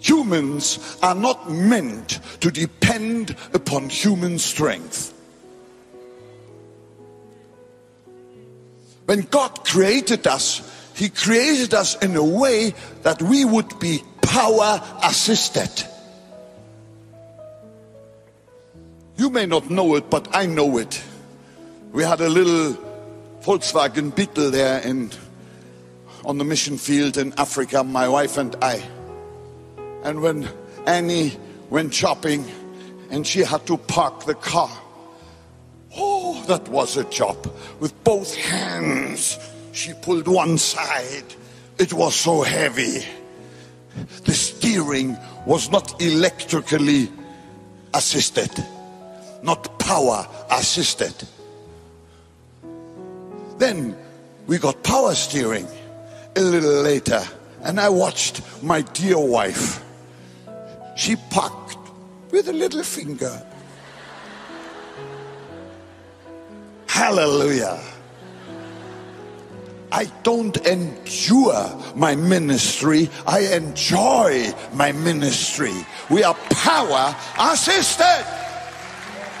Humans are not meant to depend upon human strength. When God created us, He created us in a way that we would be power assisted. You may not know it, but I know it. We had a little Volkswagen Beetle there on the mission field in Africa, my wife and I. And when Annie went shopping and she had to park the car, oh, that was a job. With both hands, she pulled one side. It was so heavy. The steering was not electrically assisted, not power assisted. Then we got power steering a little later, and I watched my dear wife. She parked with a little finger. Hallelujah. I don't endure my ministry. I enjoy my ministry. We are power assisted.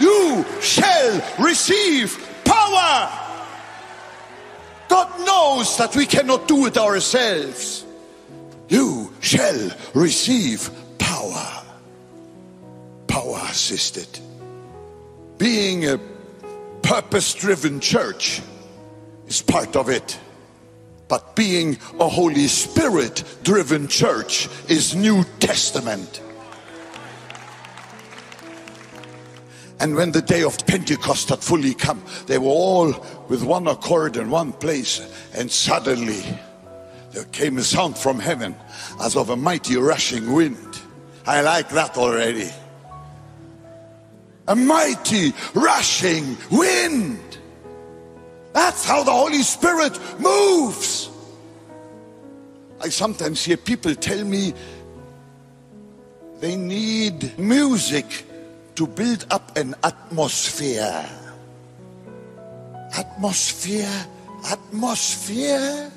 You shall receive power. God knows that we cannot do it ourselves. You shall receive power. Power assisted. Being a purpose-driven church is part of it. But being a Holy Spirit-driven church is New Testament. And when the day of Pentecost had fully come, they were all with one accord in one place. And suddenly there came a sound from heaven as of a mighty rushing wind. I like that already. A mighty rushing wind. That's how the Holy Spirit moves. I sometimes hear people tell me they need music to build up an atmosphere. Atmosphere, atmosphere.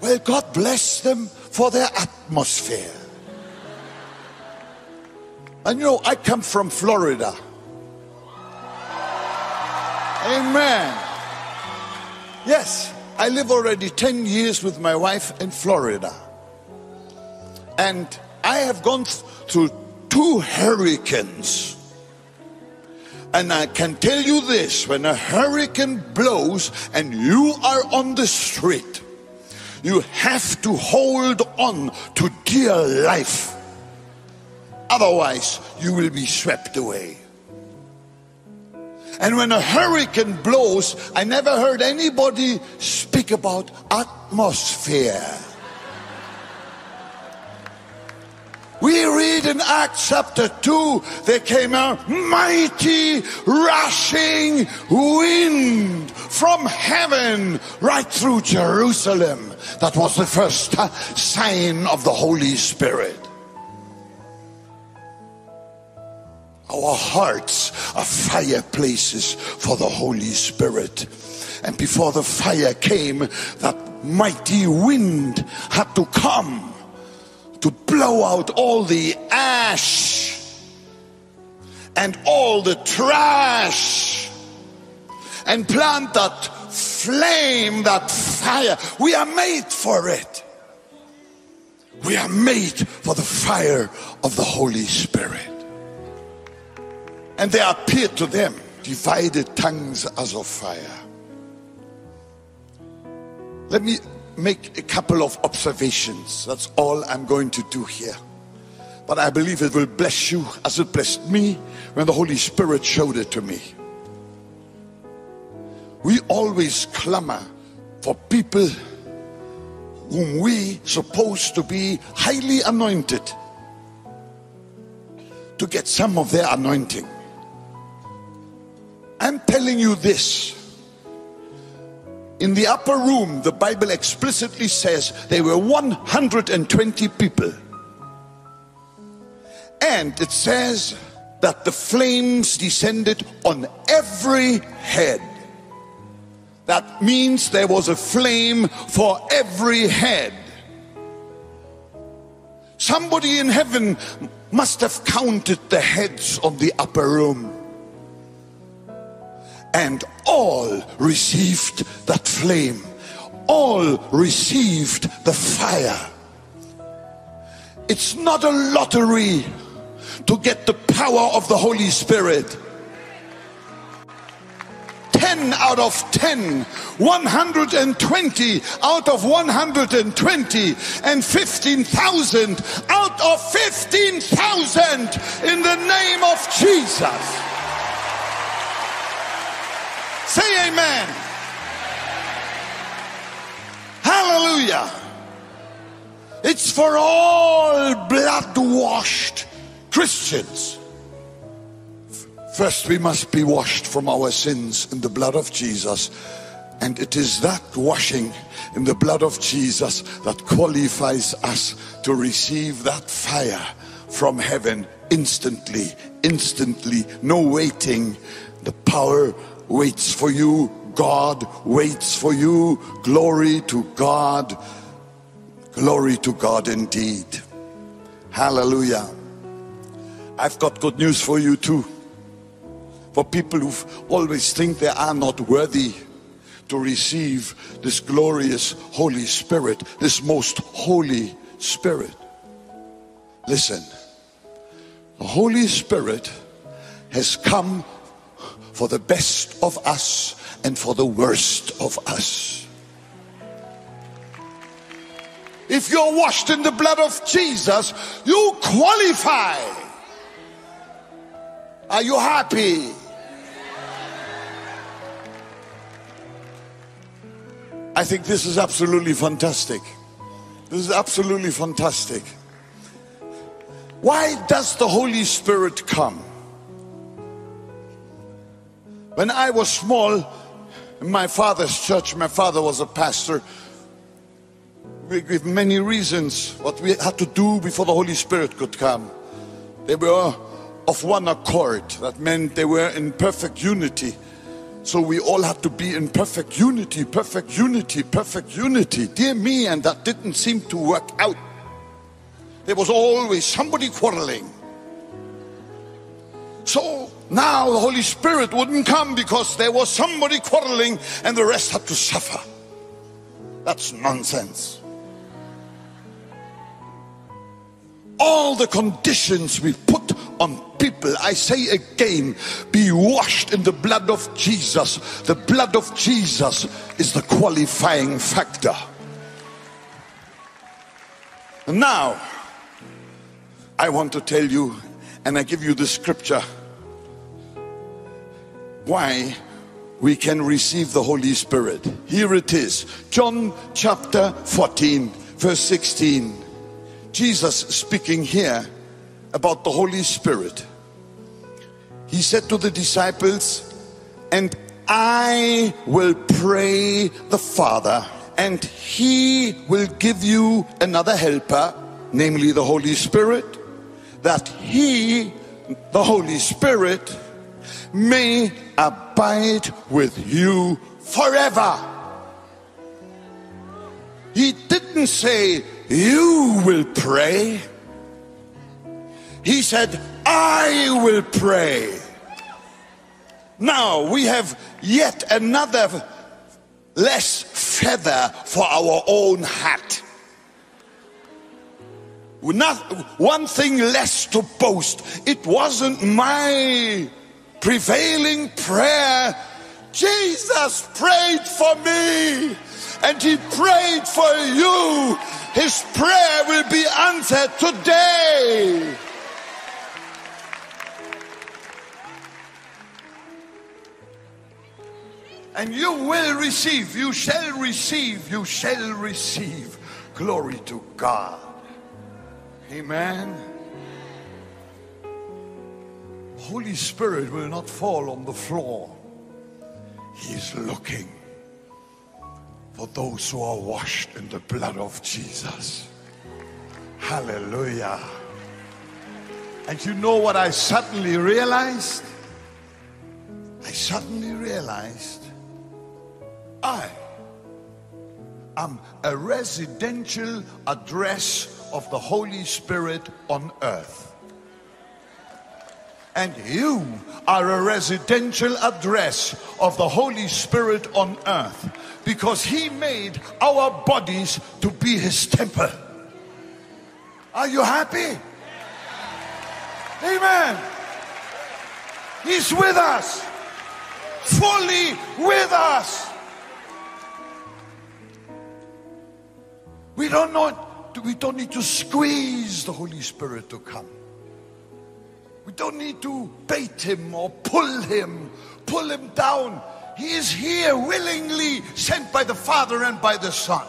Well, God bless them for their atmosphere. And you know, I come from Florida. Amen. Yes, I live already 10 years with my wife in Florida. And I have gone through 2 hurricanes. And I can tell you this, when a hurricane blows and you are on the street, you have to hold on to dear life. Otherwise, you will be swept away. And when a hurricane blows, I never heard anybody speak about atmosphere. We read in Acts chapter 2, there came a mighty rushing wind from heaven right through Jerusalem. That was the first sign of the Holy Spirit. Our hearts are fireplaces for the Holy Spirit. And before the fire came, that mighty wind had to come to blow out all the ash and all the trash and plant that flame, that fire. We are made for it. We are made for the fire of the Holy Spirit. And there appeared to them divided tongues as of fire. Let me make a couple of observations. That's all I'm going to do here. But I believe it will bless you as it blessed me when the Holy Spirit showed it to me. We always clamor for people whom we supposed to be highly anointed to get some of their anointing. I'm telling you this. In the upper room, the Bible explicitly says there were 120 people. And it says that the flames descended on every head. That means there was a flame for every head. Somebody in heaven must have counted the heads of the upper room, and all received that flame, all received the fire. It's not a lottery to get the power of the Holy Spirit. 10 out of 10, 120 out of 120, and 15,000 out of 15,000 in the name of Jesus. Say amen. Hallelujah. It's for all blood-washed Christians. First, we must be washed from our sins in the blood of Jesus. And it is that washing in the blood of Jesus that qualifies us to receive that fire from heaven instantly, instantly. No waiting. The power waits for you. God waits for you. Glory to God. Glory to God indeed. Hallelujah. I've got good news for you too. For people who always think they are not worthy to receive this glorious Holy Spirit, this most Holy Spirit. Listen, the Holy Spirit has come for the best of us and for the worst of us. If you're washed in the blood of Jesus, you qualify. Are you happy? I think this is absolutely fantastic. This is absolutely fantastic. Why does the Holy Spirit come? When I was small, in my father's church, my father was a pastor. We gave many reasons what we had to do before the Holy Spirit could come. They were of one accord. That meant they were in perfect unity. So we all had to be in perfect unity, perfect unity, perfect unity. Dear me, and that didn't seem to work out. There was always somebody quarreling. So now the Holy Spirit wouldn't come because there was somebody quarreling and the rest had to suffer. That's nonsense. All the conditions we put on people, I say again, be washed in the blood of Jesus. The blood of Jesus is the qualifying factor. And now, I want to tell you, and I give you the scripture, why we can receive the Holy Spirit. Here it is, John chapter 14, verse 16. Jesus speaking here about the Holy Spirit. He said to the disciples, "And I will pray the Father, and he will give you another helper, namely the Holy Spirit, that he, the Holy Spirit, may abide with you forever." He didn't say, "You will pray." He said, "I will pray." Now we have yet another less feather for our own hat. One thing less to boast. It wasn't my prevailing prayer. Jesus prayed for me, and he prayed for you. His prayer will be answered today. And you will receive, you shall receive, you shall receive. Glory to God. Amen. Holy Spirit will not fall on the floor. He is looking for those who are washed in the blood of Jesus. Hallelujah. And you know what I suddenly realized? I suddenly realized I am a residential address of the Holy Spirit on earth. And you are a residential address of the Holy Spirit on earth, because he made our bodies to be his temple. Are you happy? Amen. He's with us, fully with us. We don't need to squeeze the Holy Spirit to come. We don't need to bait him or pull him down. He is here willingly, sent by the Father and by the Son.